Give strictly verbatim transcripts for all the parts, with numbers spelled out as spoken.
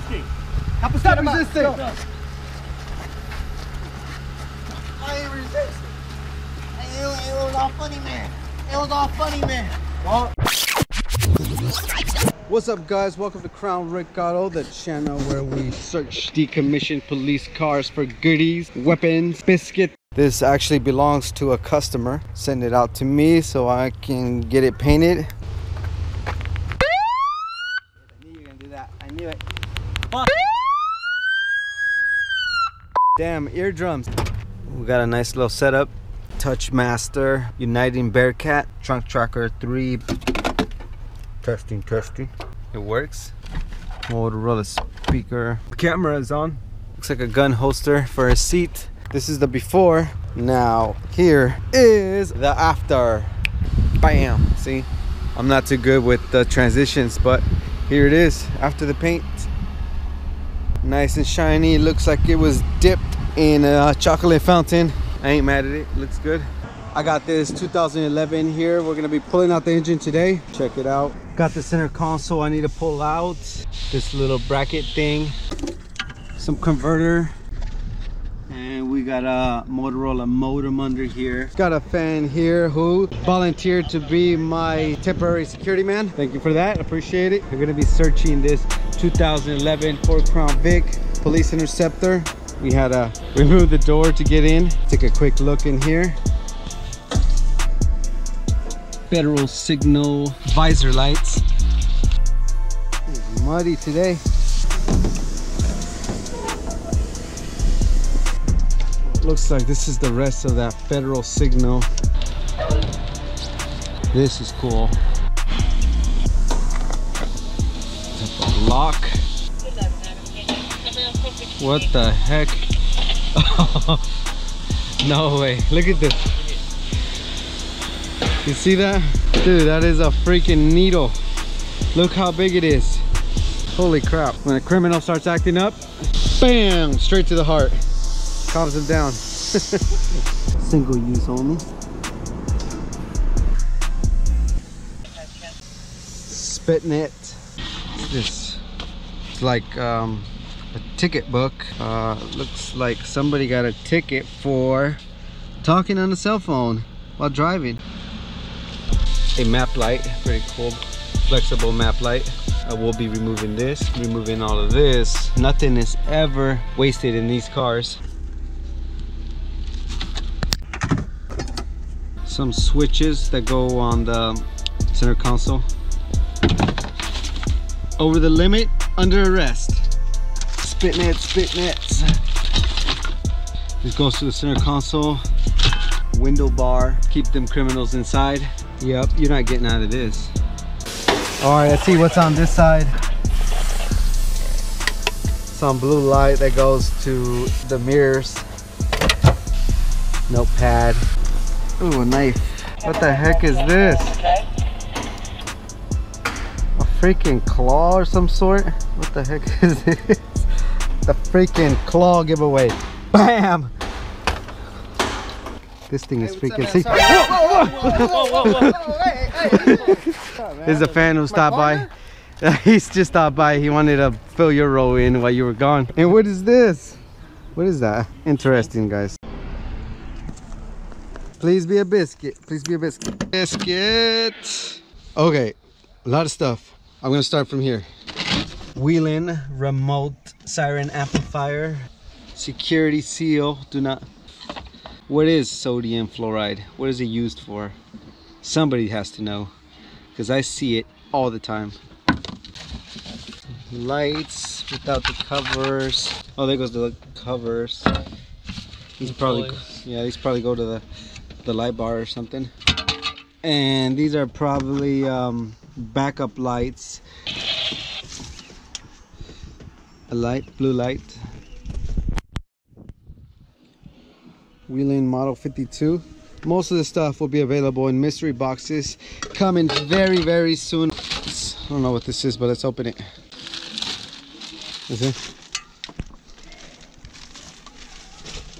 resisting. Help us stop resisting. Up. Go. I ain't resisting. It was all funny, man. It was all funny, man. Well, what's up, guys? Welcome to Crown Rick Auto, the channel where we search decommissioned police cars for goodies, weapons, biscuits. This actually belongs to a customer. Send it out to me so I can get it painted. I knew you were gonna do that. I knew it. Fuck. Damn, eardrums. We got a nice little setup. Touchmaster, Uniting Bearcat, Trunk Tracker three. Testing, testing. It works. Motorola speaker. The camera is on. Looks like a gun holster for a seat. This is the before. Now, here is the after. Bam. See, I'm not too good with the transitions, but here it is after the paint. Nice and shiny. Looks like it was dipped in a chocolate fountain. I ain't mad at it. Looks good. I got this two thousand eleven here. We're gonna be pulling out the engine today. Check it out. Got the center console I need to pull out. This little bracket thing. Some converter. And we got a Motorola modem under here. Got a fan here who volunteered to be my temporary security man. Thank you for that. Appreciate it. We're gonna be searching this two thousand eleven Ford Crown Vic police interceptor. We had to remove the door to get in. Take a quick look in here. Federal Signal visor lights. It's muddy today. Looks like this is the rest of that Federal Signal. This is cool. Lock. What the heck? No way. Look at this. You see that? Dude, that is a freaking needle. Look how big it is. Holy crap. When a criminal starts acting up, bam, straight to the heart. Calms him down. Single use only. Spitting it. What's this? It's like, um, a ticket book. Uh, looks like somebody got a ticket for talking on the cell phone while driving. A map light, pretty cool, flexible map light. I will be removing this, removing all of this. Nothing is ever wasted in these cars. Some switches that go on the center console. Over the limit, under arrest. Spit nets, spit nets. This goes to the center console. Window bar, keep them criminals inside. Yep, you're not getting out of this. All right, let's see what's on this side. Some blue light that goes to the mirrors. Notepad. Ooh, a knife. What the heck is this? A freaking claw or some sort? What the heck is this? The freaking claw giveaway. Bam! This thing is freaking sick. There's a fan who stopped by. He's just stopped by. He wanted to fill your roll in while you were gone. And what is this? What is that? Interesting, guys. Please be a biscuit. Please be a biscuit. Biscuit. Okay, a lot of stuff. I'm gonna start from here. Wheeling, remote, siren amplifier, security seal. Do not. What is sodium fluoride? What is it used for? Somebody has to know, because I see it all the time. Lights without the covers. Oh, there goes the covers. These probably, yeah, these probably go to the the light bar or something. And these are probably um, backup lights. A light, blue light. Wheeling model fifty-two. Most of the stuff will be available in mystery boxes coming very, very soon. I don't know what this is, but let's open it. Is it?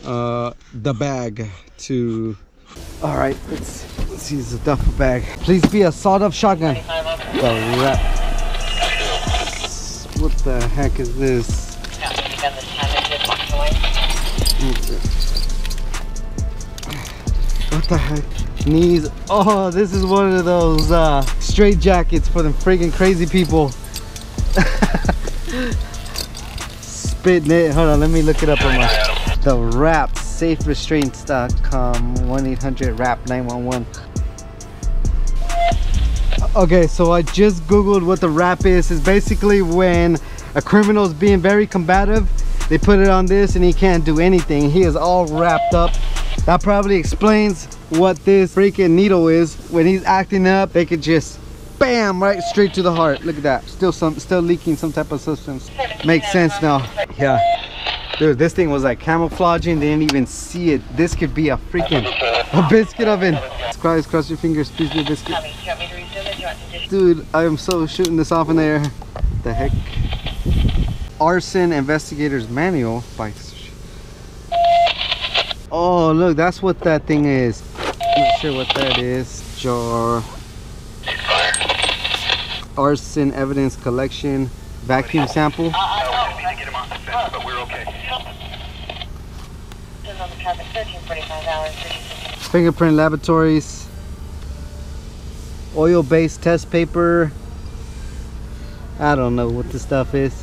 Uh, the bag to. All right, let's, let's see the duffel bag. Please be a sawed-off shotgun. The wrap. What the heck is this? What the heck? Knees. Oh, this is one of those uh, straight jackets for them friggin' crazy people. Spitting it. Hold on, let me look it up on my. The wrap. Safe Restraints dot com. one eight hundred wrap nine one one. Okay, so I just googled what the wrap is. It's basically when a criminal's being very combative, they put it on this and he can't do anything. He is all wrapped up. That probably explains what this freaking needle is. When he's acting up, they could just bam, right straight to the heart. Look at that. Still some still leaking some type of substance. Makes sense now. Yeah. Dude, this thing was like camouflaging. They didn't even see it. This could be a freaking a biscuit oven. Christ, cross your fingers, please be a biscuit. Dude, I am so shooting this off in the air. What the heck? Arson Investigator's Manual by. Oh, look, that's what that thing is. Not sure what that is. Jar. Arson Evidence Collection. Vacuum sample. No, we didn't get him off the fence, but we're okay. Fingerprint Laboratories. Oil-based test paper. I don't know what this stuff is,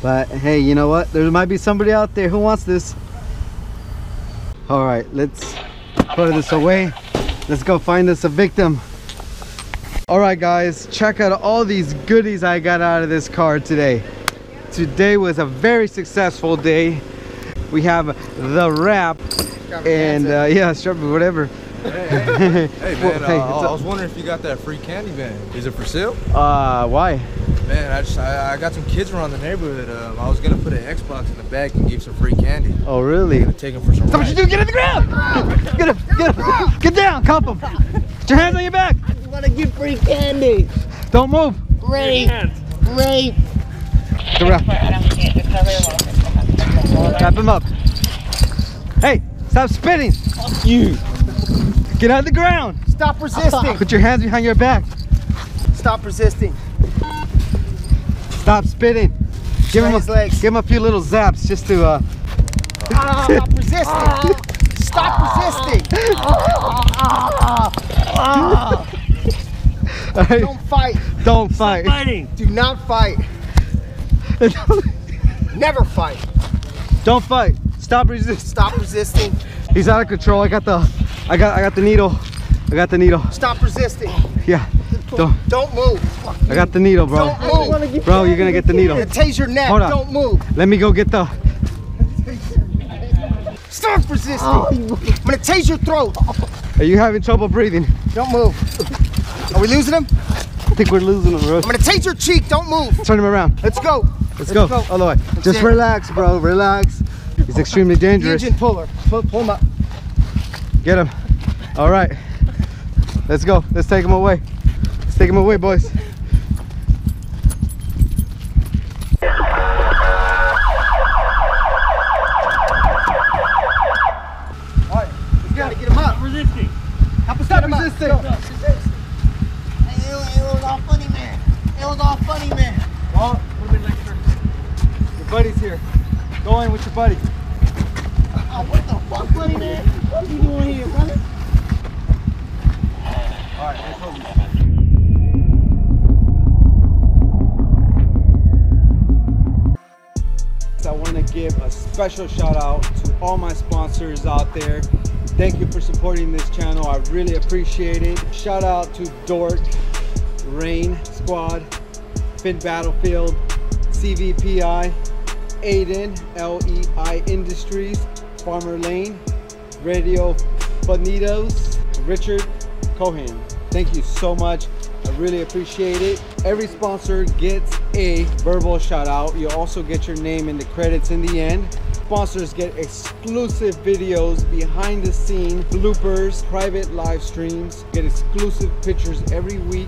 but hey, you know what, there might be somebody out there who wants this. All right, let's put this away. Let's go find us a victim. All right guys, check out all these goodies I got out of this car today. Today was a very successful day. We have the wrap and uh, yeah, strap, whatever. Hey, hey, hey man, hey, uh, I was wondering if you got that free candy van. Is it for sale? Uh, why? Man, I just I, I got some kids around the neighborhood. Um, I was gonna put an Xbox in the back and give some free candy. Oh really? I'm gonna take them for some. Stop what you do! Get on the ground! Get up! Get up! Get down! Cop them! Get your hands on your back! I just wanna give free candy. Don't move. Great. Great. Wrap him up. Hey, stop spitting. Fuck you. Get on the ground! Stop resisting! Put your hands behind your back. Stop resisting. Stop spitting. Give him, a, legs. give him a few little zaps just to... Uh... Ah, stop resisting! Ah. Stop ah. resisting! Ah. Ah. Ah. Right. Don't fight! Don't fight! Stop fighting. Do not fight! Never fight! Don't fight! Stop resisting! Stop resisting! He's out of control. I got the... I got I got the needle. I got the needle. Stop resisting. Yeah. Don't don't move. I got the needle, bro. Don't move. Bro, you're gonna get the needle. It tastes your neck. Hold on. Don't move. Let me go get the. Stop resisting. Oh. I'm gonna tase your throat. Are you having trouble breathing? Don't move. Are we losing him? I think we're losing him, bro. I'm gonna tase your cheek. Don't move. Turn him around. Let's go. Let's, Let's go. go. All the way. Let's Just relax, it. bro. Relax. He's extremely dangerous. Engine puller. Pull, pull him up. Get him. All right, let's go. Let's take him away. Let's take him away, boys. All right, we gotta get him up. Resisting. Help us stop resisting. No, no, resisting. Hey, it was all funny, man. It was all funny, man. Well, we'll be like your buddy's here. Go in with your buddy. Oh, what the fuck, buddy, man? What are you doing here, brother? Alright, let's hold it. I want to give a special shout out to all my sponsors out there. Thank you for supporting this channel. I really appreciate it. Shout out to Dork, Rain Squad, Finn Battlefield, C V P I, Aiden, L E I Industries, Farmer Lane, Radio Bonitos, Richard Cohen. Thank you so much. I really appreciate it. Every sponsor gets a verbal shout out. You also get your name in the credits in the end. Sponsors get exclusive videos, behind the scenes, bloopers, private live streams, get exclusive pictures every week,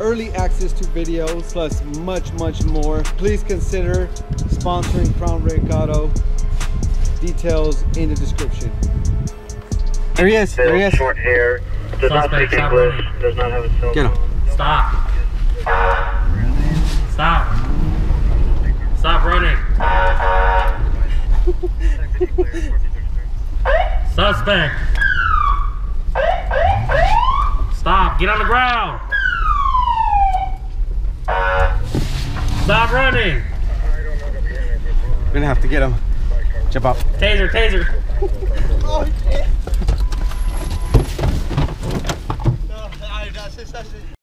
early access to videos, plus much, much more. Please consider sponsoring Crown Rick Auto. Details in the description. There he is. There he is. Short hair. Does not speak English. Does not have a cell phone. Get him. Stop. Stop. Stop running. Suspect. Stop. Get on the ground. Stop running. We're gonna have to get him. Jump up. Taser, taser. Oh, he can't. No, I, that's it, that's it.